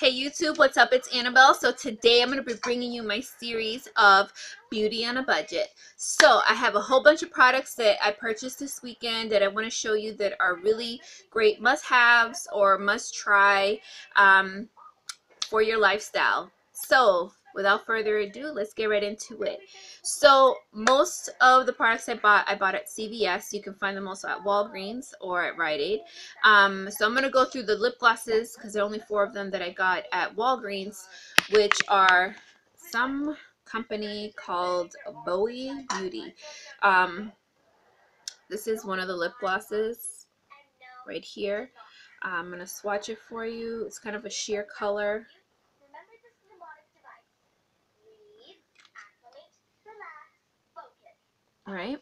Hey YouTube, what's up? It's Annabelle. So today I'm going to be bringing you my series of beauty on a budget. So I have a whole bunch of products that I purchased this weekend that I want to show you that are really great must-haves or must-try for your lifestyle. So without further ado, let's get right into it. So most of the products I bought at CVS. You can find them also at Walgreens or at Rite Aid. So I'm going to go through the lip glosses because there are only four of them that I got at Walgreens, which are some company called Bowie Beauty. This is one of the lip glosses right here. I'm going to swatch it for you. It's kind of a sheer color. All right,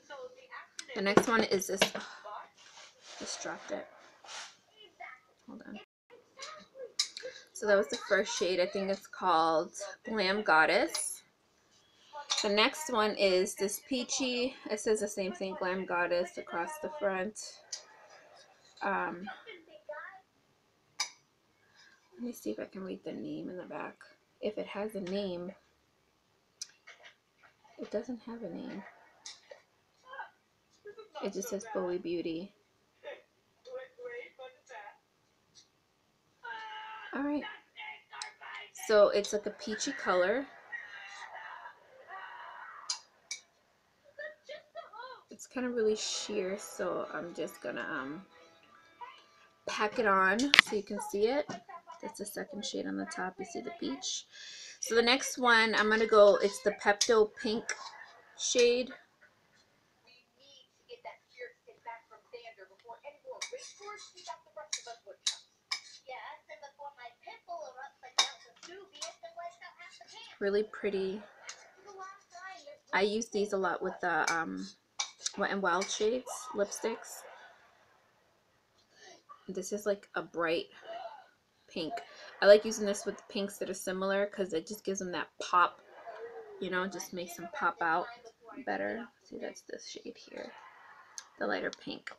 the next one is this, oh, just dropped it, hold on. So that was the first shade, I think it's called Glam Goddess. The next one is this peachy, it says the same thing, Glam Goddess across the front. Let me see if I can read the name in the back, if it has a name. It doesn't have a name. It just says Bowie Beauty. Alright. So it's like a peachy color. It's kind of really sheer, so I'm just going to pack it on so you can see it. That's the second shade on the top. You see the peach. So the next one, I'm going to go, it's the Pepto Pink shade. Really pretty. I use these a lot with the Wet and Wild shades, lipsticks. This is like a bright pink. I like using this with pinks that are similar because it just gives them that pop, you know, just makes them pop out better. See, that's this shade here, the lighter pink.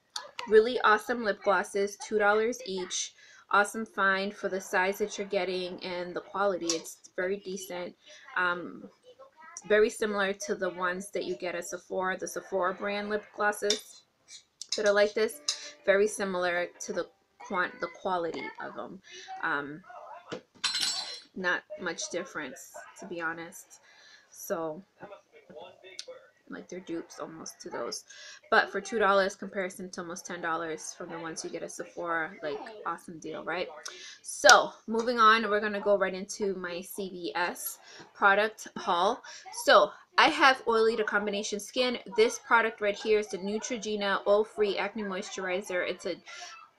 Really awesome lip glosses, $2 each. Awesome find for the size that you're getting and the quality. It's very decent. Very similar to the ones that you get at Sephora, the Sephora brand lip glosses that are like this. Very similar to the quality of them. Not much difference, to be honest. So like they're dupes almost to those, but for $2 comparison to almost $10 from the ones you get at Sephora, like awesome deal, right? So moving on, we're gonna go right into my CVS product haul. So I have oily to combination skin. This product right here is the Neutrogena oil-free acne moisturizer. It's a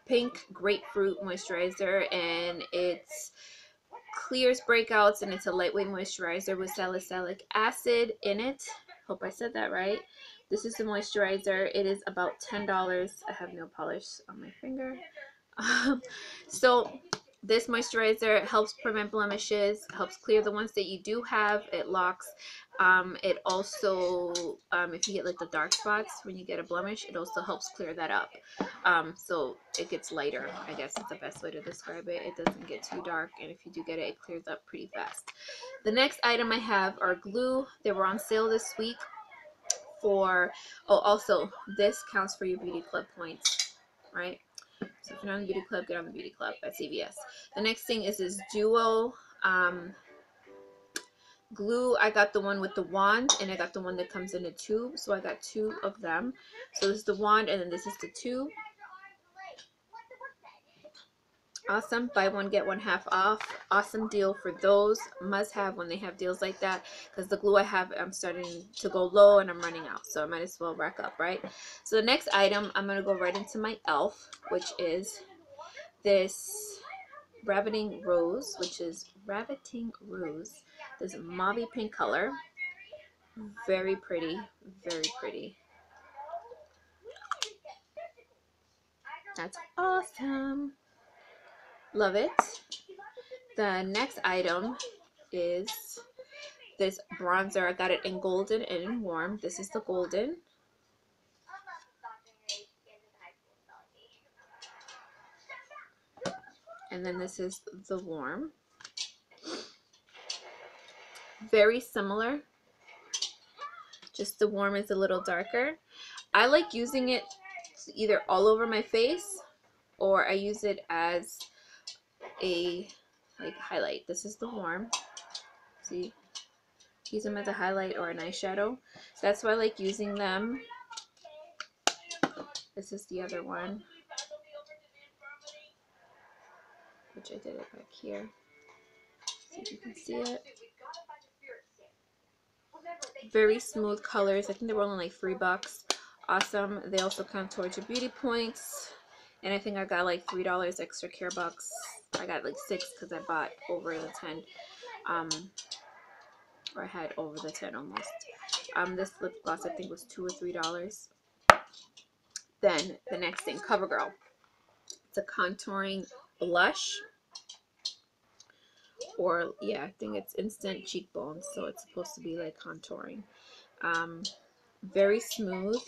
pink grapefruit moisturizer and it's clears breakouts, and it's a lightweight moisturizer with salicylic acid in it. Hope I said that right. This is the moisturizer. It is about $10. I have no polish on my finger. So this moisturizer helps prevent blemishes, helps clear the ones that you do have. It locks. It also, if you get like the dark spots when you get a blemish, it also helps clear that up. So it gets lighter, I guess is the best way to describe it. It doesn't get too dark, and if you do get it, it clears up pretty fast. The next item I have are glue. They were on sale this week for, oh, also this counts for your beauty club points, right? So if you're not on the beauty club, get on the beauty club at CVS. The next thing is this duo glue. I got the one with the wand, and I got the one that comes in a tube, so I got two of them. So this is the wand, and then this is the tube. Awesome. Buy one, get one half off. Awesome deal for those. Must have when they have deals like that, because the glue I have, I'm starting to go low and I'm running out, so I might as well rack up, right? So the next item, I'm going to go right into my e.l.f., which is this Raveting Rose, this mauve pink color. Very pretty, very pretty. That's awesome. Love it. The next item is this bronzer. I got it in golden and in warm. This is the golden. And then this is the warm. very similar. Just the warm is a little darker. I like using it either all over my face or I use it as a highlight. This is the warm. See? Use them as a highlight or an eyeshadow. So that's why I like using them. This is the other one, which I did it back here. See if you can see it. Very smooth colors. I think they were only like $3. Awesome. They also come towards your beauty points. And I think I got like $3 extra care bucks. I got like 6 because I bought over the 10. Or I had over the 10 almost. This lip gloss I think was $2 or $3. Then the next thing, Covergirl. It's a contouring blush. Or yeah, I think it's instant cheekbones, so it's supposed to be like contouring. Very smooth. You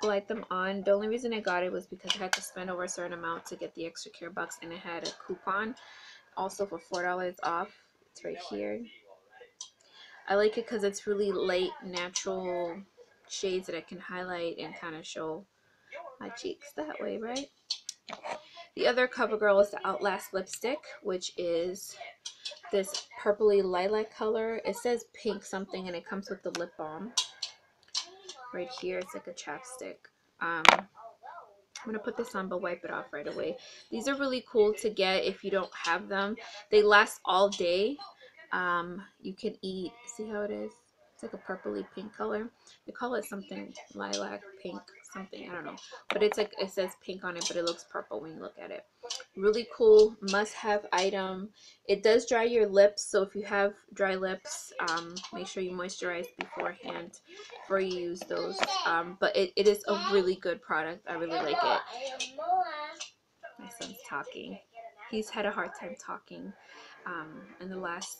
can light them on. The only reason I got it was because I had to spend over a certain amount to get the extra care bucks, and I had a coupon also for $4 off. It's right here. I like it because it's really light, natural shades that I can highlight and kind of show my cheeks that way, right? The other CoverGirl is the Outlast lipstick, which is this purpley lilac color. It says pink something, and it comes with the lip balm. Right here, it's like a chapstick. I'm going to put this on but wipe it off right away. These are really cool to get if you don't have them. They last all day. You can eat, see how it is? It's like a purpley pink color. They call it something lilac pink something, I don't know. But it's like, it says pink on it, but it looks purple when you look at it. Really cool, must-have item. It does dry your lips, so if you have dry lips, make sure you moisturize beforehand before you use those. But it is a really good product. I really like it. My son's talking. He's had a hard time talking. In the last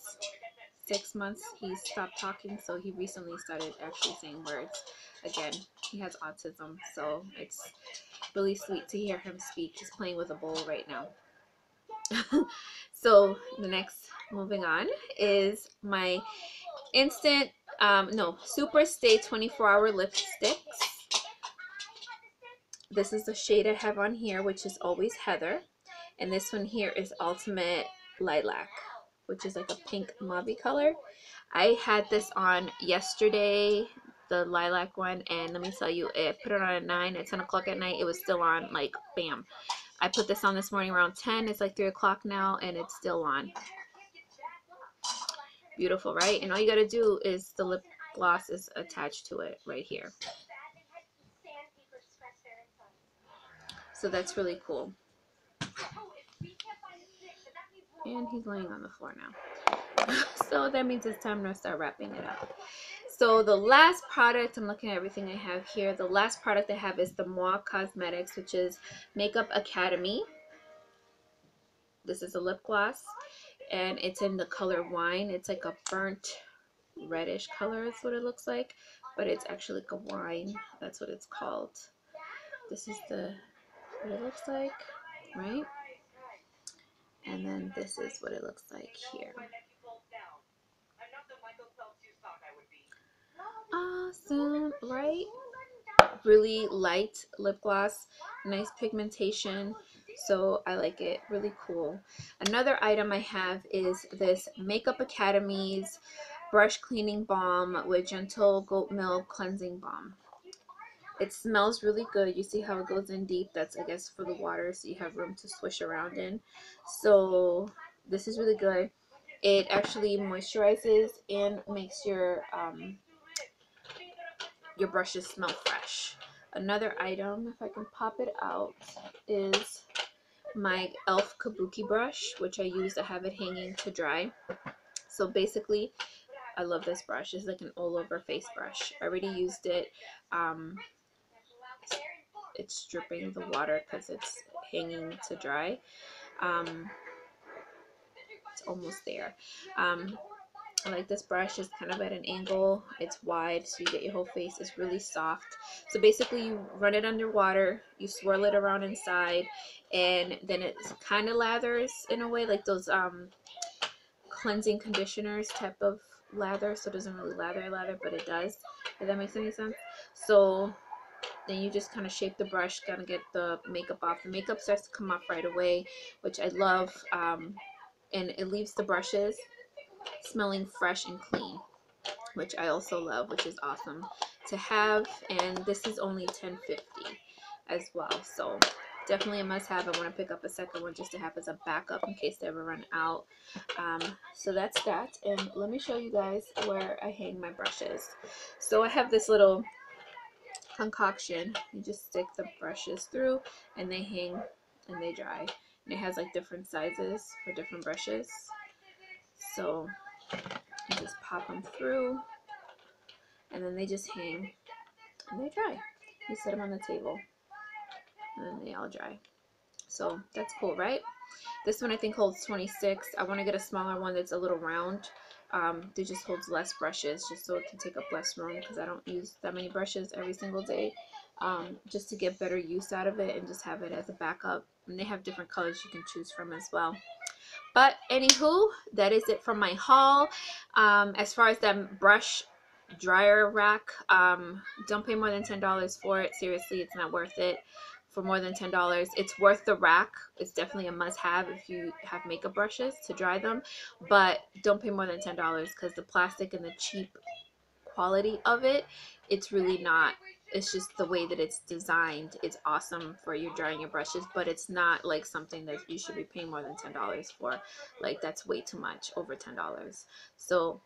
6 months he stopped talking, so he recently started actually saying words again. He has autism, so it's really sweet to hear him speak. He's playing with a bowl right now. So the next, moving on, is my instant SuperStay 24-hour lipsticks. This is the shade I have on here, which is Always Heather, and this one here is Ultimate Lilac, which is like a pink mauve color. I had this on yesterday, the lilac one, and let me tell you, I put it on at 9, at 10 o'clock at night, it was still on, like, bam. I put this on this morning around 10, it's like 3 o'clock now, and it's still on. Beautiful, right? And all you gotta do is the lip gloss is attached to it right here. So that's really cool. And he's laying on the floor now. So that means it's time to start wrapping it up. So the last product, I'm looking at everything I have here. The last product I have is the Moi Cosmetics, which is Makeup Academy. This is a lip gloss. And it's in the color wine. It's like a burnt reddish color is what it looks like. But it's actually like a wine. That's what it's called. This is what it looks like, right? And then this is what it looks like here. Awesome, right? Really light lip gloss, nice pigmentation, so I like it. Really cool. Another item I have is this Makeup Academy's Brush Cleaning Balm with Gentle Goat Milk Cleansing Balm. It smells really good. You see how it goes in deep? That's, I guess, for the water, so you have room to swish around in. So this is really good. It actually moisturizes and makes your brushes smell fresh. Another item, if I can pop it out, is my e.l.f. Kabuki brush, which I use to have it hanging to dry. So basically, I love this brush. It's like an all-over face brush. I already used it. It's dripping the water because it's hanging to dry. It's almost there. I like this brush. It's kind of at an angle. It's wide, so you get your whole face. It's really soft. So basically, you run it underwater, you swirl it around inside, and then it kind of lathers in a way, like those cleansing conditioners type of lather. So it doesn't really lather, but it does. If that makes any sense. So then you just kind of shape the brush, kind of get the makeup off. The makeup starts to come off right away, which I love. And it leaves the brushes smelling fresh and clean, which I also love, which is awesome to have. And this is only $10.50 as well, so definitely a must have. I want to pick up a second one just to have as a backup in case they ever run out. So that's that, and let me show you guys where I hang my brushes. So I have this little concoction. You just stick the brushes through and they hang and they dry, and it has like different sizes for different brushes. So you just pop them through and then they just hang and they dry. You set them on the table and then they all dry. So that's cool, right? This one I think holds 26. I want to get a smaller one that's a little round. That just holds less brushes, just so it can take up less room, because I don't use that many brushes every single day. Just to get better use out of it and just have it as a backup. And they have different colors you can choose from as well. But anywho, that is it from my haul. As far as that brush dryer rack, don't pay more than $10 for it. Seriously, it's not worth it for more than $10. It's worth the rack. It's definitely a must-have if you have makeup brushes to dry them. But don't pay more than $10, because the plastic and the cheap quality of it, it's really not. It's just the way that it's designed. It's awesome for you drying your brushes, but it's not like something that you should be paying more than $10 for. Like, that's way too much, over $10. So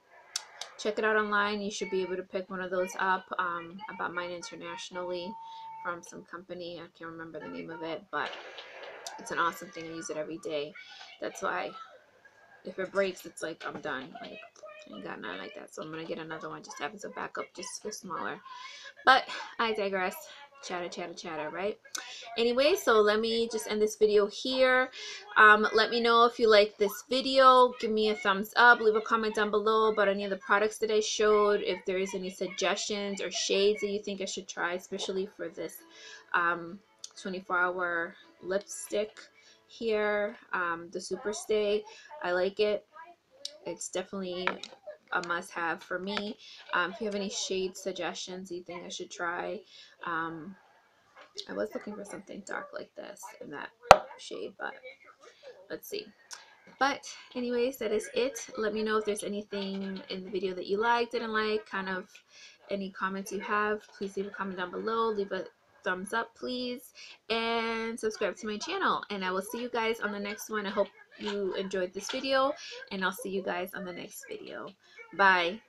check it out online. You should be able to pick one of those up. I bought mine internationally from some company. I can't remember the name of it, but it's an awesome thing. I use it every day. That's why if it breaks, it's like I'm done. Like, I ain't got none like that. So I'm going to get another one just to have as a backup, just for smaller. But I digress. Chatter, right? Anyway, so let me just end this video here. Let me know if you like this video. Give me a thumbs up. Leave a comment down below about any of the products that I showed. If there is any suggestions or shades that you think I should try, especially for this 24-hour lipstick here, the SuperStay. I like it. It's definitely a must-have for me. If you have any shade suggestions you think I should try, I was looking for something dark like this in that shade, but let's see. But anyways, that is it. Let me know if there's anything in the video that you liked, didn't like, kind of any comments you have. Please leave a comment down below. Leave a thumbs up, please, and subscribe to my channel, and I will see you guys on the next one. I hope you enjoyed this video, and I'll see you guys on the next video. Bye.